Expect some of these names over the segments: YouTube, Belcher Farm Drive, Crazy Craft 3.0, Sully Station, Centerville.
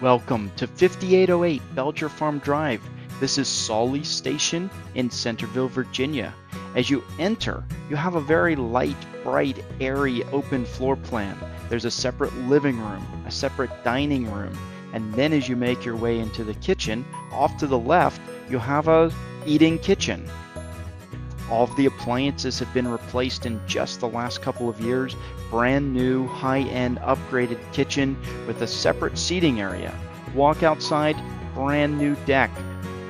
Welcome to 5808 Belcher Farm Drive. This is Sully Station in Centerville, Virginia. As you enter, you have a very light, bright, airy, open floor plan. There's a separate living room, a separate dining room, and then as you make your way into the kitchen, off to the left, you have a eating kitchen. All of the appliances have been replaced in just the last couple of years. Brand new, high-end, upgraded kitchen with a separate seating area. Walk outside, brand new deck.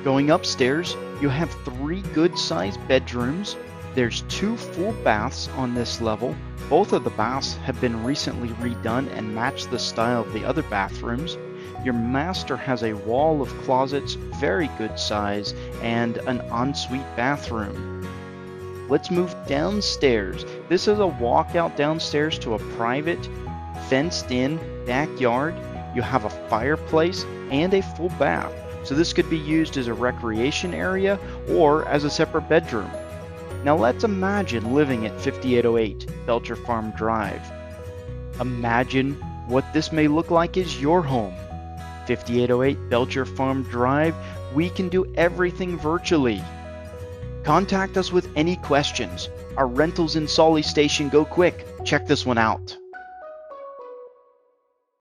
Going upstairs, you have three good-sized bedrooms. There's two full baths on this level. Both of the baths have been recently redone and match the style of the other bathrooms. Your master has a wall of closets, very good size, and an ensuite bathroom. Let's move downstairs. This is a walkout downstairs to a private, fenced-in backyard. You have a fireplace and a full bath. So this could be used as a recreation area or as a separate bedroom. Now let's imagine living at 5808 Belcher Farm Drive. Imagine what this may look like as your home. 5808 Belcher Farm Drive, we can do everything virtually. Contact us with any questions. Our rentals in Sully Station go quick. Check this one out.